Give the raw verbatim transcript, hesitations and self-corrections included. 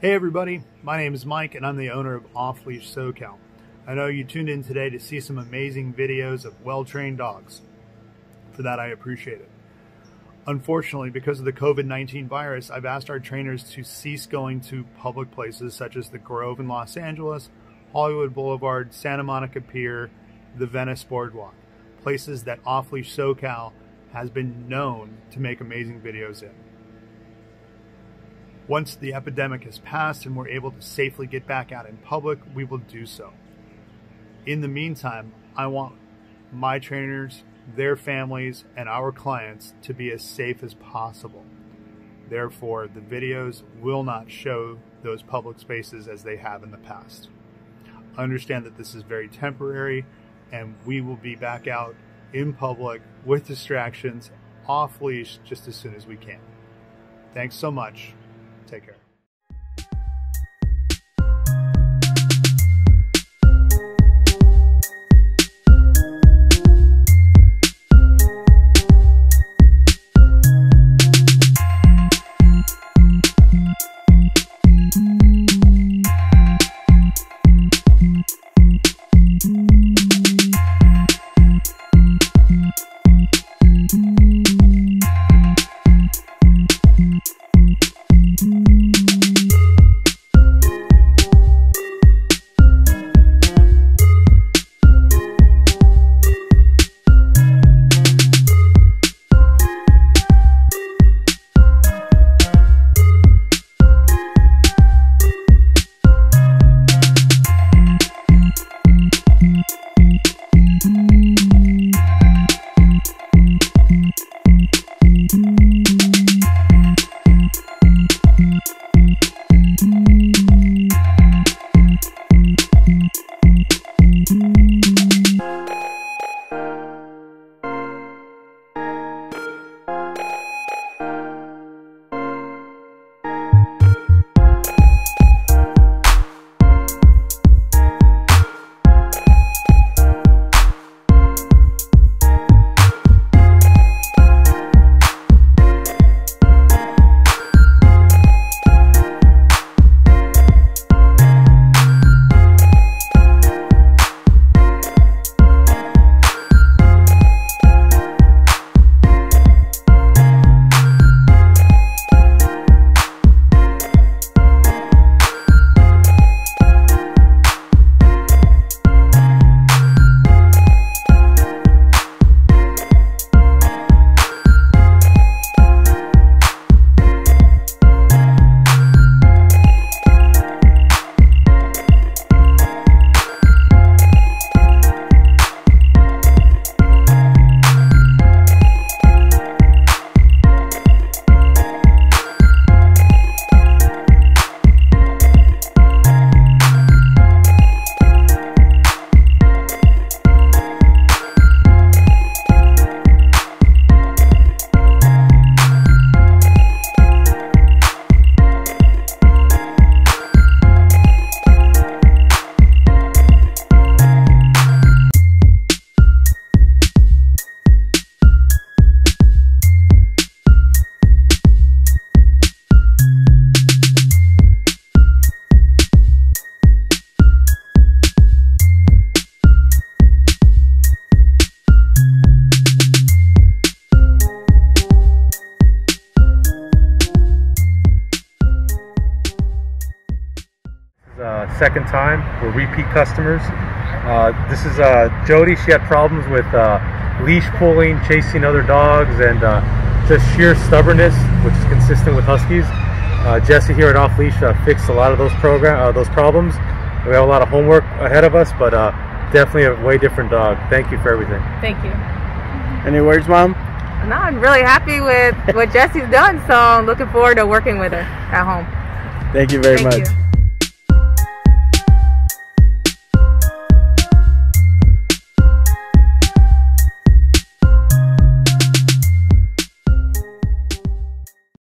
Hey everybody, my name is Mike and I'm the owner of Off Leash SoCal. I know you tuned in today to see some amazing videos of well-trained dogs. For that, I appreciate it. Unfortunately, because of the COVID nineteen virus, I've asked our trainers to cease going to public places such as the Grove in Los Angeles, Hollywood Boulevard, Santa Monica Pier, the Venice Boardwalk, places that Off Leash SoCal has been known to make amazing videos in. Once the epidemic has passed and we're able to safely get back out in public, we will do so. In the meantime, I want my trainers, their families, and our clients to be as safe as possible. Therefore, the videos will not show those public spaces as they have in the past. Understand that this is very temporary and we will be back out in public with distractions, off leash, just as soon as we can. Thanks so much. Take care. Uh, second time, we're repeat customers. Uh, this is uh, Jodi. She had problems with uh, leash pulling, chasing other dogs, and uh, just sheer stubbornness, which is consistent with Huskies. Uh, Jesse here at Off Leash uh, fixed a lot of those program uh, those problems. We have a lot of homework ahead of us, but uh, definitely a way different dog. Thank you for everything. Thank you. Any words, Mom? No, I'm really happy with what Jesse's done, so I'm looking forward to working with her at home. Thank you very Thank much. You.